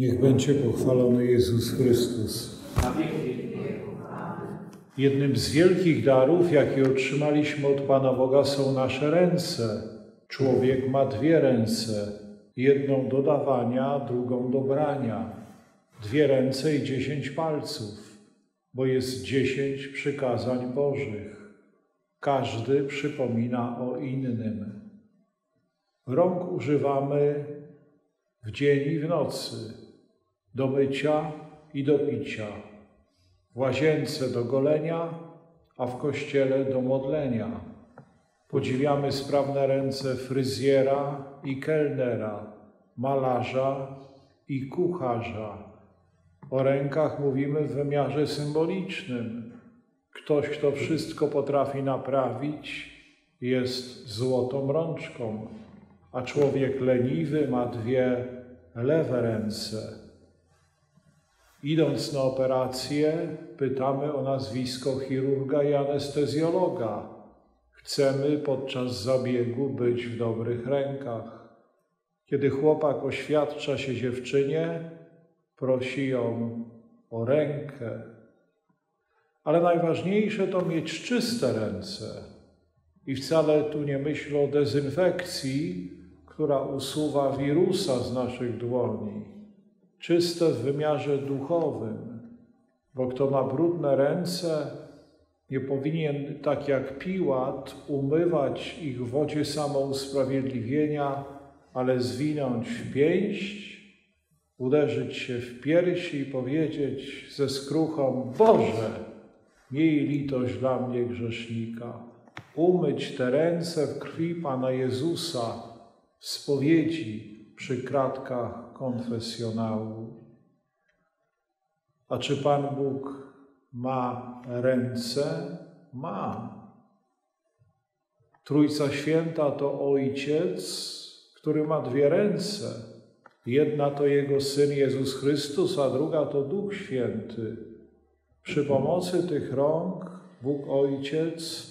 Niech będzie pochwalony Jezus Chrystus. Jednym z wielkich darów, jaki otrzymaliśmy od Pana Boga, są nasze ręce. Człowiek ma dwie ręce, jedną do dawania, drugą do brania. Dwie ręce i 10 palców, bo jest 10 przykazań Bożych. Każdy przypomina o innym. Rąk używamy w dzień i w nocy, do mycia i do picia, w łazience do golenia, a w kościele do modlenia. Podziwiamy sprawne ręce fryzjera i kelnera, malarza i kucharza. O rękach mówimy w wymiarze symbolicznym. Ktoś, kto wszystko potrafi naprawić, jest złotą rączką, a człowiek leniwy ma dwie lewe ręce. Idąc na operację, pytamy o nazwisko chirurga i anestezjologa. Chcemy podczas zabiegu być w dobrych rękach. Kiedy chłopak oświadcza się dziewczynie, prosi ją o rękę. Ale najważniejsze to mieć czyste ręce. I wcale tu nie myślę o dezynfekcji, która usuwa wirusa z naszych dłoni. Czyste w wymiarze duchowym, bo kto ma brudne ręce, nie powinien, tak jak Piłat, umywać ich w wodzie samousprawiedliwienia, ale zwinąć w pięść, uderzyć się w piersi i powiedzieć ze skruchą: Boże, miej litość dla mnie grzesznika. Umyć te ręce w krwi Pana Jezusa w spowiedzi przy kratkach konfesjonału. A czy Pan Bóg ma ręce? Ma. Trójca Święta to Ojciec, który ma dwie ręce. Jedna to Jego Syn Jezus Chrystus, a druga to Duch Święty. Przy pomocy tych rąk Bóg Ojciec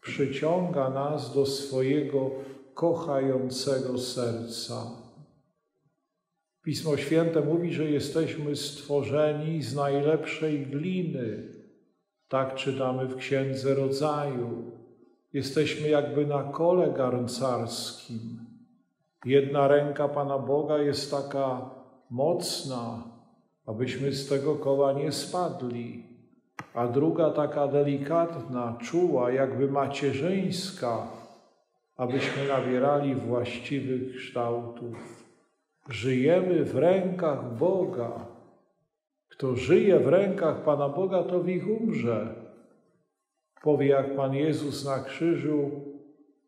przyciąga nas do swojego kochającego serca. Pismo Święte mówi, że jesteśmy stworzeni z najlepszej gliny. Tak czytamy w Księdze Rodzaju. Jesteśmy jakby na kole garncarskim. Jedna ręka Pana Boga jest taka mocna, abyśmy z tego koła nie spadli, a druga taka delikatna, czuła, jakby macierzyńska, abyśmy nabierali właściwych kształtów. Żyjemy w rękach Boga. Kto żyje w rękach Pana Boga, to w nich umrze. Powie jak Pan Jezus na krzyżu: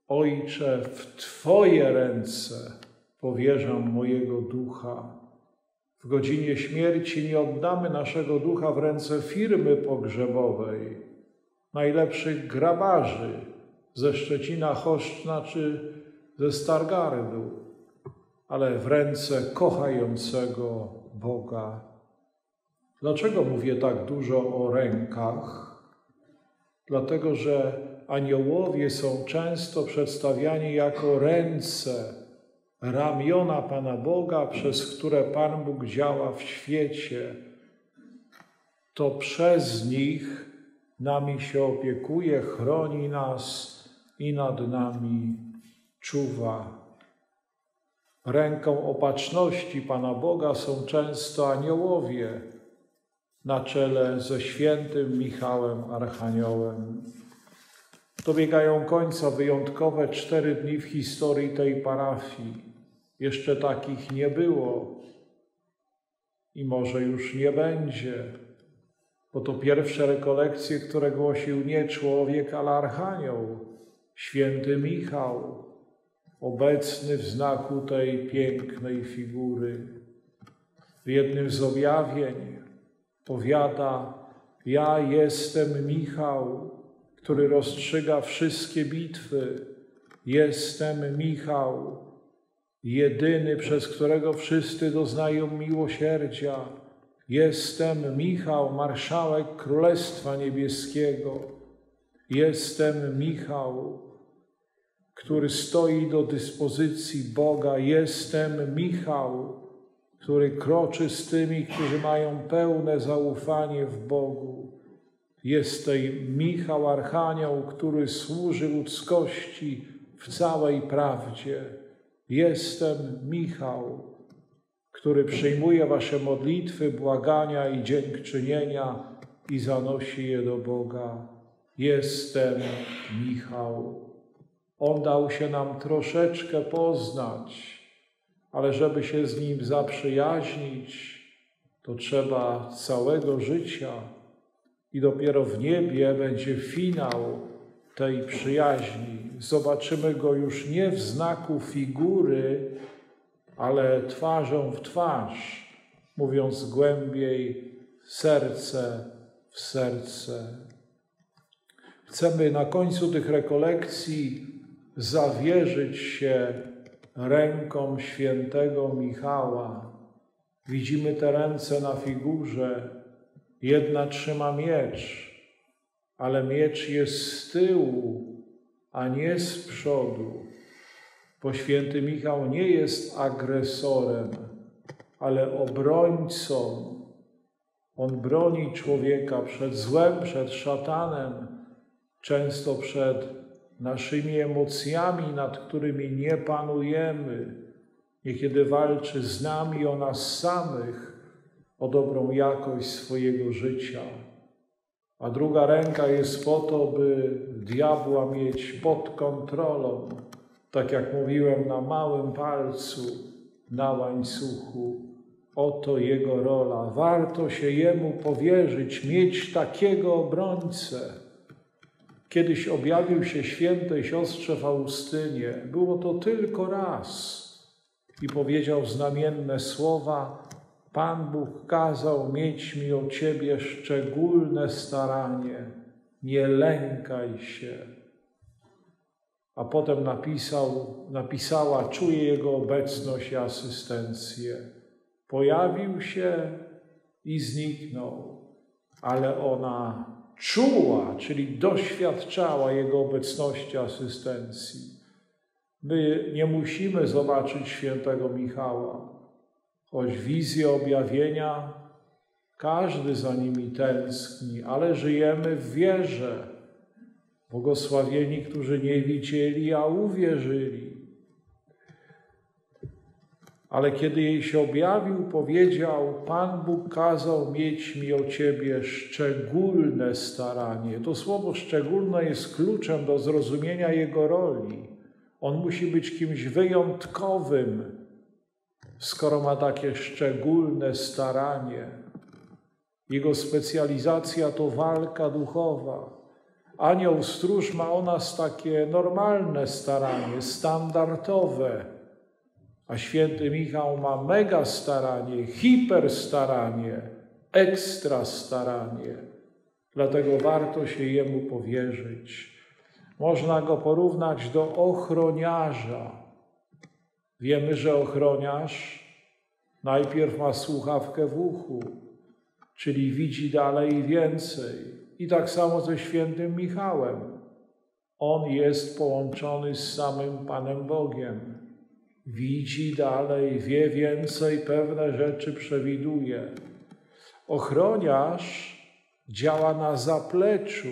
Ojcze, w Twoje ręce powierzam mojego ducha. W godzinie śmierci nie oddamy naszego ducha w ręce firmy pogrzebowej, najlepszych grabarzy ze Szczecina-Choszczna czy ze Stargardu, ale w ręce kochającego Boga. Dlaczego mówię tak dużo o rękach? Dlatego, że aniołowie są często przedstawiani jako ręce, ramiona Pana Boga, przez które Pan Bóg działa w świecie. To przez nich nami się opiekuje, chroni nas i nad nami czuwa. Ręką opatrzności Pana Boga są często aniołowie, na czele ze świętym Michałem Archaniołem. Dobiegają końca wyjątkowe 4 dni w historii tej parafii. Jeszcze takich nie było i może już nie będzie, bo to pierwsze rekolekcje, które głosił nie człowiek, ale Archanioł, święty Michał, obecny w znaku tej pięknej figury. W jednym z objawień powiada: ja jestem Michał, który rozstrzyga wszystkie bitwy. Jestem Michał, jedyny, przez którego wszyscy doznają miłosierdzia. Jestem Michał, marszałek Królestwa Niebieskiego. Jestem Michał, który stoi do dyspozycji Boga. Jestem Michał, który kroczy z tymi, którzy mają pełne zaufanie w Bogu. Jesteś Michał Archanioł, który służy ludzkości w całej prawdzie. Jestem Michał, który przyjmuje wasze modlitwy, błagania i dziękczynienia i zanosi je do Boga. Jestem Michał. On dał się nam troszeczkę poznać, ale żeby się z nim zaprzyjaźnić, to trzeba całego życia i dopiero w niebie będzie finał tej przyjaźni. Zobaczymy go już nie w znaku figury, ale twarzą w twarz, mówiąc głębiej, serce w serce. Chcemy na końcu tych rekolekcji zawierzyć się ręką świętego Michała. Widzimy te ręce na figurze. Jedna trzyma miecz, ale miecz jest z tyłu, a nie z przodu, bo święty Michał nie jest agresorem, ale obrońcą. On broni człowieka przed złem, przed szatanem, często przed naszymi emocjami, nad którymi nie panujemy. Niekiedy walczy z nami o nas samych, o dobrą jakość swojego życia. A druga ręka jest po to, by diabła mieć pod kontrolą, tak jak mówiłem, na małym palcu, na łańcuchu. Oto jego rola. Warto się jemu powierzyć, mieć takiego obrońcę. Kiedyś objawił się świętej siostrze Faustynie. Było to tylko raz. I powiedział znamienne słowa: Pan Bóg kazał mieć mi o ciebie szczególne staranie. Nie lękaj się. A potem napisała: czuję jego obecność i asystencję. Pojawił się i zniknął, ale ona czuła, czyli doświadczała jego obecności, asystencji. My nie musimy zobaczyć świętego Michała, choć wizje objawienia, każdy za nimi tęskni, ale żyjemy w wierze. Błogosławieni, którzy nie widzieli, a uwierzyli. Ale kiedy jej się objawił, powiedział: Pan Bóg kazał mieć mi o ciebie szczególne staranie. To słowo szczególne jest kluczem do zrozumienia jego roli. On musi być kimś wyjątkowym, skoro ma takie szczególne staranie. Jego specjalizacja to walka duchowa. Anioł stróż ma o nas takie normalne staranie, standardowe. A święty Michał ma mega staranie, hiper staranie, ekstra staranie. Dlatego warto się jemu powierzyć. Można go porównać do ochroniarza. Wiemy, że ochroniarz najpierw ma słuchawkę w uchu, czyli widzi dalej i więcej. I tak samo ze świętym Michałem. On jest połączony z samym Panem Bogiem. Widzi dalej, wie więcej, pewne rzeczy przewiduje. Ochroniarz działa na zapleczu,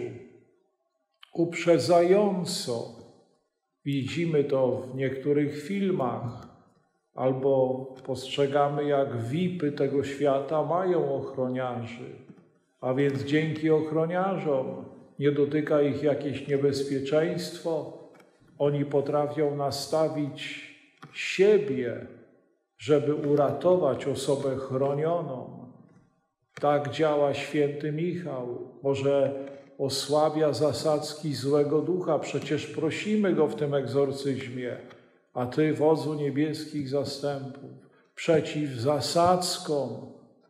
uprzedzająco. Widzimy to w niektórych filmach, albo postrzegamy, jak VIP-y tego świata mają ochroniarzy. A więc dzięki ochroniarzom nie dotyka ich jakieś niebezpieczeństwo. Oni potrafią nastawić siebie, żeby uratować osobę chronioną. Tak działa święty Michał. Może osłabia zasadzki złego ducha. Przecież prosimy go w tym egzorcyzmie: a ty, wodzu niebieskich zastępów, przeciw zasadzkom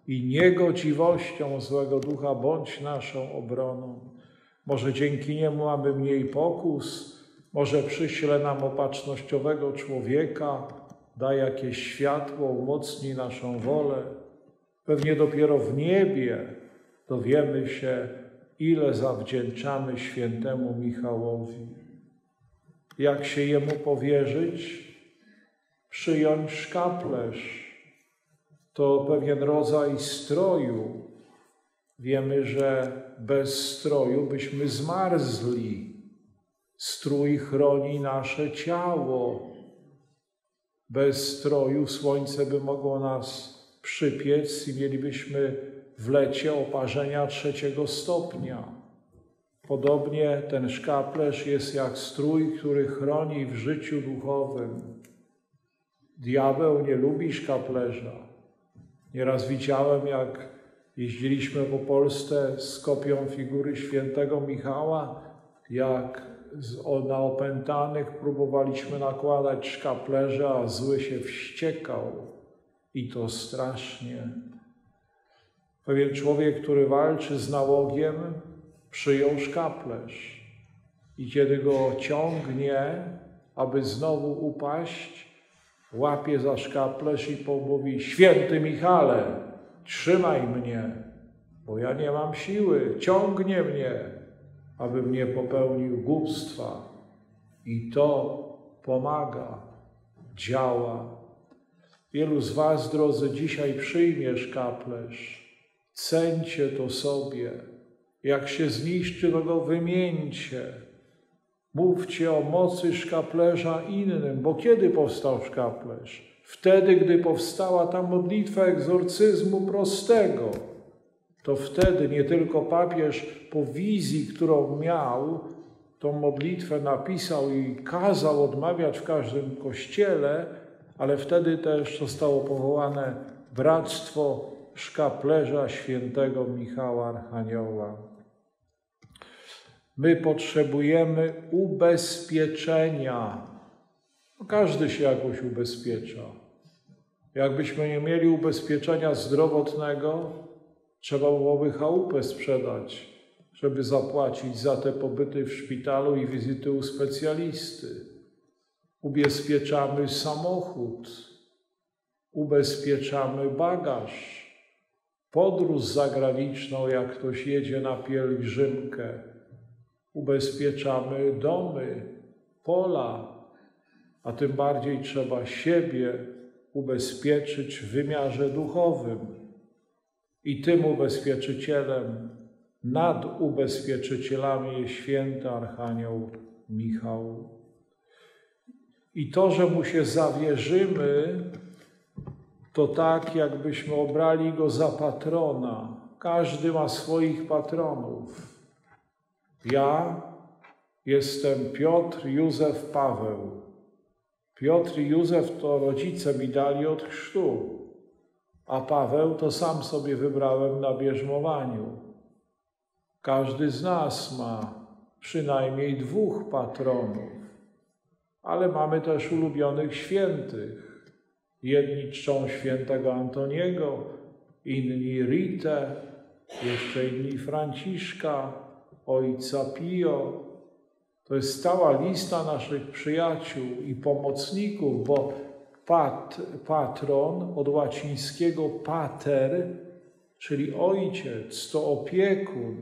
i niegodziwościom złego ducha bądź naszą obroną. Może dzięki niemu mamy mniej pokus. Może przyśle nam opatrznościowego człowieka, da jakieś światło, umocni naszą wolę. Pewnie dopiero w niebie dowiemy się, ile zawdzięczamy świętemu Michałowi. Jak się jemu powierzyć? Przyjąć szkaplerz. to pewien rodzaj stroju. Wiemy, że bez stroju byśmy zmarzli. Strój chroni nasze ciało. Bez stroju słońce by mogło nas przypiec i mielibyśmy w lecie oparzenia 3. stopnia. Podobnie ten szkaplerz jest jak strój, który chroni w życiu duchowym. Diabeł nie lubi szkaplerza. Nieraz widziałem, jak jeździliśmy po Polsce z kopią figury świętego Michała, jak na opętanych próbowaliśmy nakładać szkaplerza, a zły się wściekał. I to strasznie. Pewien człowiek, który walczy z nałogiem, przyjął szkaplerz. I kiedy go ciągnie, aby znowu upaść, łapie za szkaplerz i mówi: Święty Michale, trzymaj mnie, bo ja nie mam siły, ciągnie mnie, abym nie popełnił głupstwa. I to pomaga, działa. Wielu z was, drodzy, dzisiaj przyjmie szkaplerz. Ceńcie to sobie. Jak się zniszczy, to go wymieńcie. Mówcie o mocy szkaplerza innym, bo kiedy powstał szkaplerz? Wtedy, gdy powstała ta modlitwa egzorcyzmu prostego. To wtedy nie tylko papież po wizji, którą miał, tą modlitwę napisał i kazał odmawiać w każdym kościele, ale wtedy też zostało powołane Bractwo Szkaplerza Świętego Michała Archanioła. My potrzebujemy ubezpieczenia. Każdy się jakoś ubezpiecza. Jakbyśmy nie mieli ubezpieczenia zdrowotnego, trzeba byłoby chałupę sprzedać, żeby zapłacić za te pobyty w szpitalu i wizyty u specjalisty. Ubezpieczamy samochód, ubezpieczamy bagaż, podróż zagraniczną, jak ktoś jedzie na pielgrzymkę, ubezpieczamy domy, pola, a tym bardziej trzeba siebie ubezpieczyć w wymiarze duchowym. I tym ubezpieczycielem, nad ubezpieczycielami jest święty Archanioł Michał. I to, że mu się zawierzymy, to tak, jakbyśmy obrali go za patrona. Każdy ma swoich patronów. Ja jestem Piotr, Józef, Paweł. Piotr i Józef to rodzice mi dali od chrztu, a Paweł to sam sobie wybrałem na bierzmowaniu. Każdy z nas ma przynajmniej 2 patronów, ale mamy też ulubionych świętych. Jedni czczą świętego Antoniego, inni Ritę, jeszcze inni Franciszka, ojca Pio. To jest stała lista naszych przyjaciół i pomocników, bo patron od łacińskiego pater, czyli ojciec, to opiekun.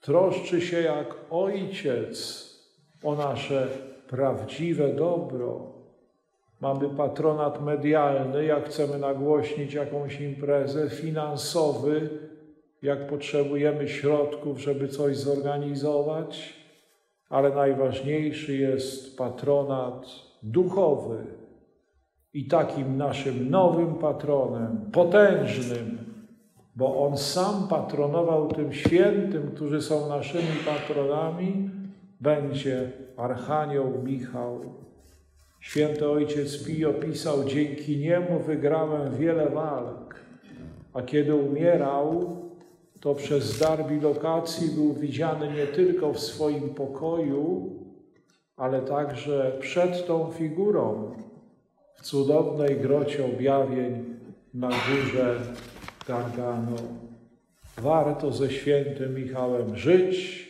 Troszczy się jak ojciec o nasze prawdziwe dobro. Mamy patronat medialny, jak chcemy nagłośnić jakąś imprezę, finansowy, jak potrzebujemy środków, żeby coś zorganizować, ale najważniejszy jest patronat duchowy. I takim naszym nowym patronem, potężnym, bo on sam patronował tym świętym, którzy są naszymi patronami, będzie Archanioł Michał. Święty Ojciec Pio pisał: dzięki niemu wygrałem wiele walk, a kiedy umierał, to przez dar bilokacji był widziany nie tylko w swoim pokoju, ale także przed tą figurą w cudownej grocie objawień na górze Gargano. Warto ze świętym Michałem żyć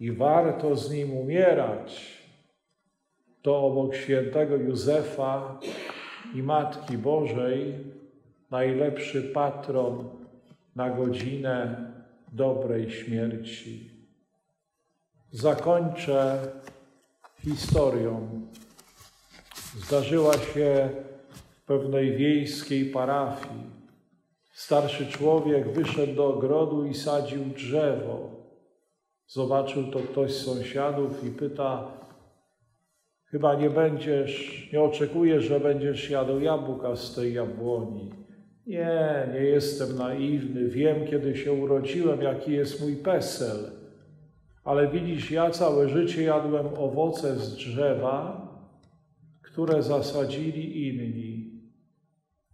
i warto z nim umierać. To obok świętego Józefa i Matki Bożej najlepszy patron na godzinę dobrej śmierci. Zakończę historią. Zdarzyła się pewnej wiejskiej parafii. Starszy człowiek wyszedł do ogrodu i sadził drzewo. Zobaczył to ktoś z sąsiadów i pyta: chyba nie oczekujesz, że będziesz jadł jabłka z tej jabłoni. Nie, nie jestem naiwny, wiem, kiedy się urodziłem, jaki jest mój PESEL. Ale widzisz, ja całe życie jadłem owoce z drzewa, które zasadzili inni.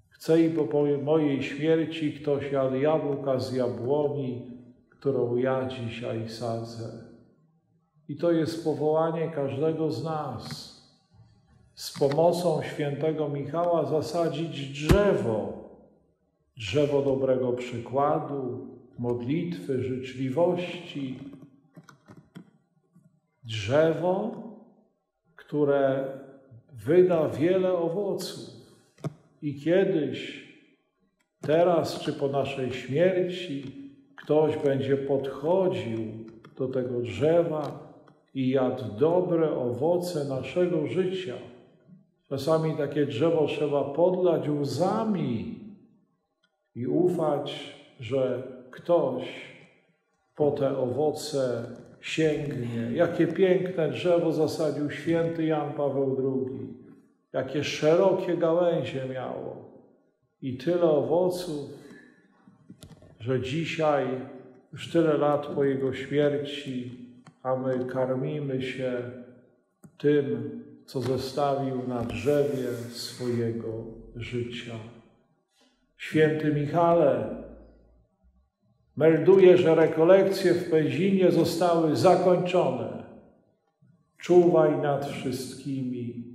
Chcę i po mojej śmierci ktoś jadł jabłka z jabłoni, którą ja dzisiaj sadzę. I to jest powołanie każdego z nas. Z pomocą świętego Michała zasadzić drzewo dobrego przykładu, modlitwy, życzliwości. Drzewo, które wyda wiele owoców. I kiedyś, teraz czy po naszej śmierci, ktoś będzie podchodził do tego drzewa i jadł dobre owoce naszego życia. Czasami takie drzewo trzeba podlać łzami i ufać, że ktoś po te owoce sięgnie. Jakie piękne drzewo zasadził święty Jan Paweł II. Jakie szerokie gałęzie miało i tyle owoców, że dzisiaj, już tyle lat po jego śmierci, a my karmimy się tym, co zostawił na drzewie swojego życia. Święty Michale, melduję, że rekolekcje w Pęzinie zostały zakończone. Czuwaj nad wszystkimi.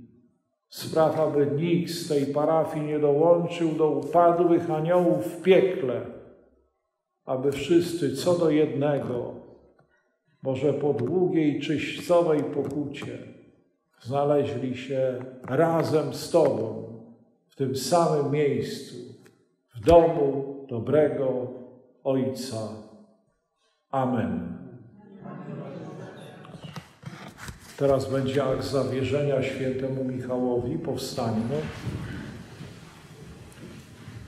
Spraw, aby nikt z tej parafii nie dołączył do upadłych aniołów w piekle, aby wszyscy co do jednego, może po długiej czyśćcowej pokucie, znaleźli się razem z Tobą w tym samym miejscu, w domu dobrego Ojca. Amen. Teraz będzie akt zawierzenia świętemu Michałowi. Powstańmy.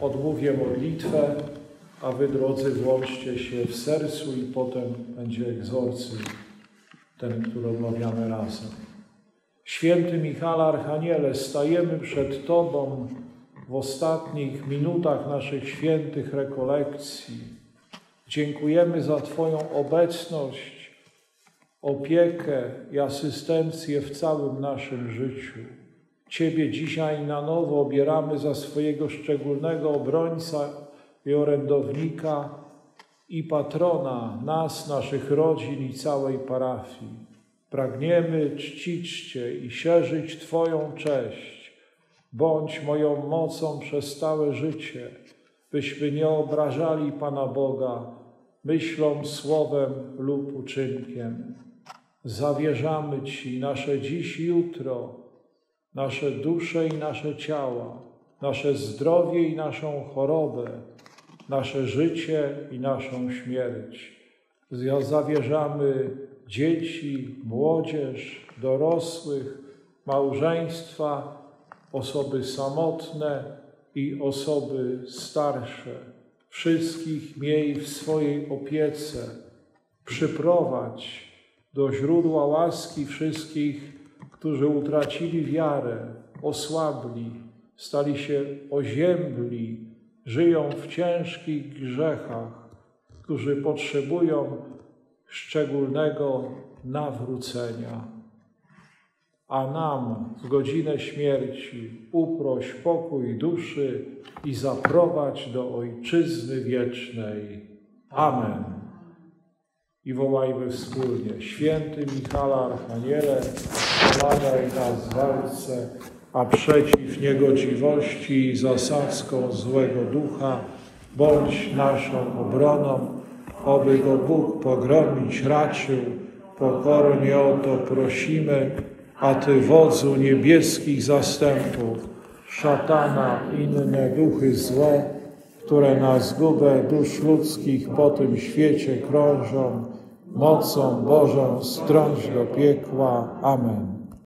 Odmówię modlitwę, a wy, drodzy, włączcie się w sercu i potem będzie egzorcyzm, ten, który omawiamy razem. Święty Michale Archaniele, stajemy przed Tobą w ostatnich minutach naszych świętych rekolekcji. Dziękujemy za Twoją obecność, opiekę i asystencję w całym naszym życiu. Ciebie dzisiaj na nowo obieramy za swojego szczególnego obrońca i orędownika i patrona nas, naszych rodzin i całej parafii. Pragniemy czcić Cię i szerzyć Twoją cześć. Bądź moją mocą przez całe życie, byśmy nie obrażali Pana Boga myślą, słowem lub uczynkiem. Zawierzamy Ci nasze dziś i jutro, nasze dusze i nasze ciała, nasze zdrowie i naszą chorobę, nasze życie i naszą śmierć. Zawierzamy dzieci, młodzież, dorosłych, małżeństwa, osoby samotne i osoby starsze. Wszystkich miej w swojej opiece. Przyprowadź do źródła łaski wszystkich, którzy utracili wiarę, osłabli, stali się oziębli, żyją w ciężkich grzechach, którzy potrzebują szczególnego nawrócenia. A nam w godzinę śmierci uproś pokój duszy i zaprowadź do Ojczyzny wiecznej. Amen. I wołajmy wspólnie: Święty Michale Archaniele, pomagaj nas w walce, a przeciw niegodziwości i zasadzką złego ducha bądź naszą obroną, oby go Bóg pogromić raczył. Pokornie o to prosimy, a Ty, wodzu niebieskich zastępów, szatana i inne duchy złe, które na zgubę dusz ludzkich po tym świecie krążą, mocą Bożą strąć do piekła. Amen.